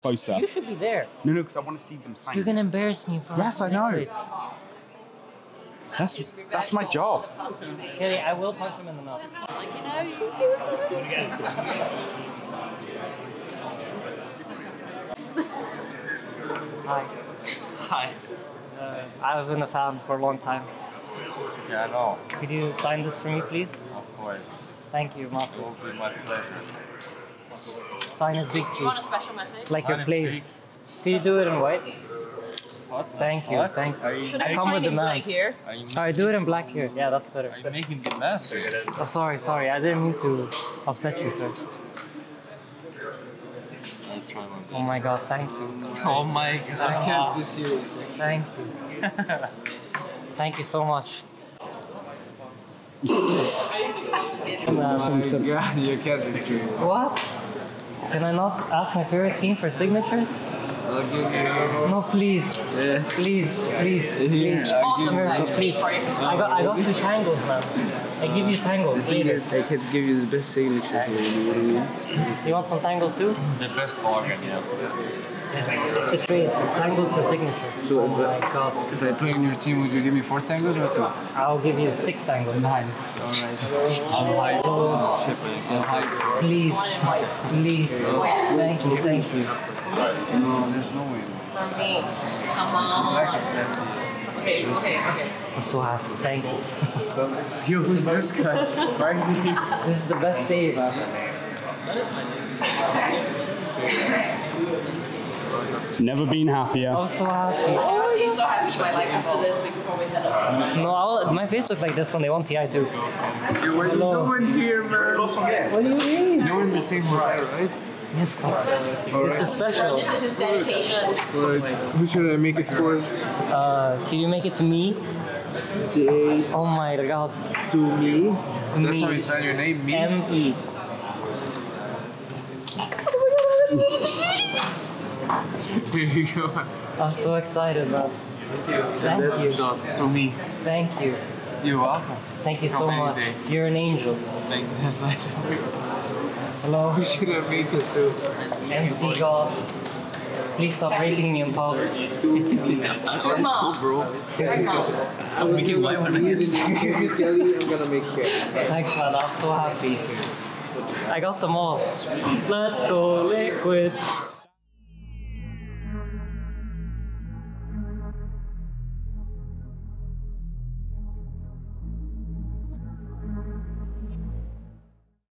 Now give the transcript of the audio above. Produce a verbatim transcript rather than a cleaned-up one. Closer. You should be there. No, no, because I want to see them sign. You're going to embarrass me in front yes, of Liquid. Yes, I know. That's, that's my job. Kelly, I will punch him in the mouth. Like, you know, you see what's going on. Hi. Hi. Uh, I was in the sound for a long time. Yeah, I know. Could you sign this for me, please? Of course. Thank you, Mark. It will be my pleasure. Sign it big, please. You want a special message? Like sign your place. Can you do it in white? What? Thank you, what? Thank you. Should I, I come with the mask? Alright, do it in black here. Yeah, that's better. Are you making the mask? Oh, sorry, sorry. I didn't mean to upset you, sir. I'll try one. Oh my god, thank you. Oh my god. I can't be serious, actually. Thank you. Thank you so much. uh, some, some. Yeah, you can't be serious. What? Can I not ask my favorite team for signatures? I'll give you... No, please. Yes. Please, please, please. Yeah, I'll give you... Please. I got, I got some tangles, man. I give you tangles later. Is, I can give you the best signature here, you know what I mean? You want some tangles too? The best bargain, yeah. Yes, it's a trade. Tangles for signature. So oh my god. If I play in your team, would you give me four tangles or two? I'll give you six tangles. Nice, alright. I'm hyped. Oh. I'm hyped. Please, please. Oh. Thank you, thank you. No, there's no way. For me, come on. Okay, okay, okay. I'm so happy. Thank you. Yo, who's this guy? Why is he? This is the best day ever. Never been happier. I'm so happy. I've never seen so happy in my life after this. We can probably head up. No, I'll, my face looks like this when they want T I too. Hello. No one here, man. What do you mean? No one in the same room, right? Yes. All this right. is special. This is his dedication. Right. Who should I make it for? Uh, can you make it to me? J. Oh my god. To me? To That's me. How you spell your name? Me? M E. There you go. I'm so excited, man. Thank That's you. Not to me. Thank you. You're welcome. Thank you so much. Day. You're an angel. Thank you. That's nice of you. Hello. Who should I make it to? M C God. Please stop rating me in pubs. Come on, bro. Stop making my one again. I'm gonna make it. Thanks, man. I'm so happy. I got them all. Let's go, Liquid.